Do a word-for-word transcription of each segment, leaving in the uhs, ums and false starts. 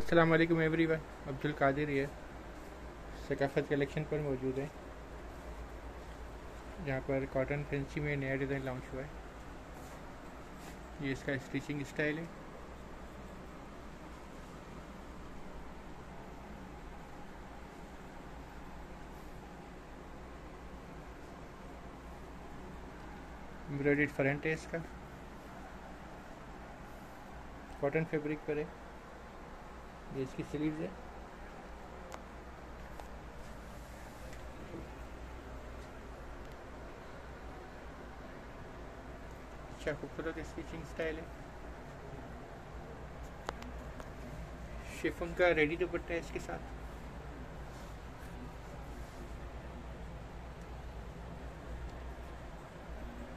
अस्सलाम वालेकुम एवरीवन, अब्दुल कादिर ये सकाफत कलेक्शन पर मौजूद है, जहाँ पर कॉटन फैंसी में नया डिज़ाइन लॉन्च हुआ है। ये इसका स्टिचिंग स्टाइल है। एम्ब्रॉयडर्ड फ्रंट है, इसका कॉटन फैब्रिक पर है। ये इसकी स्लीव्स है। अच्छा खूबसूरत स्टिचिंग स्टाइल है। शिफॉन का रेडी दुपट्टा है इसके साथ।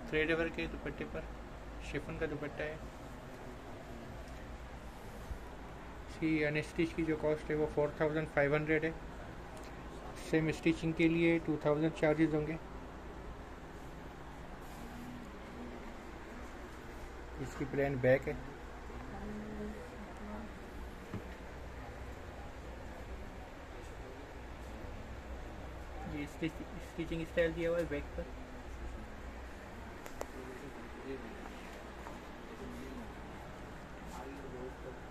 थ्रेड वर्क के दुपट्टे पर शिफॉन का दुपट्टा है। इसकी अनस्टिच की जो कॉस्ट है वो फोर थाउजेंड फाइव हंड्रेड है। सेम स्टिचिंग के लिए टू थाउजेंड चार्जेज होंगे। इसकी प्लेन बैक है। ये स्टिचिंग स्टाइल दिया हुआ है बैक पर।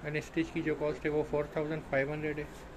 अनस्टिच की जो कॉस्ट है वो फोर थाउजेंड फाइव हंड्रेड है।